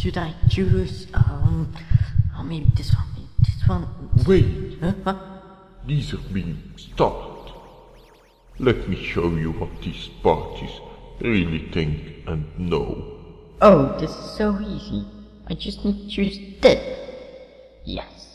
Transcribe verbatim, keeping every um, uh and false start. should I choose? Um, oh, maybe this one. Maybe this one. Wait. Huh? What? These are being started. Let me show you what these parties really think and know. Oh, this is so easy. I just need to choose this. Yes.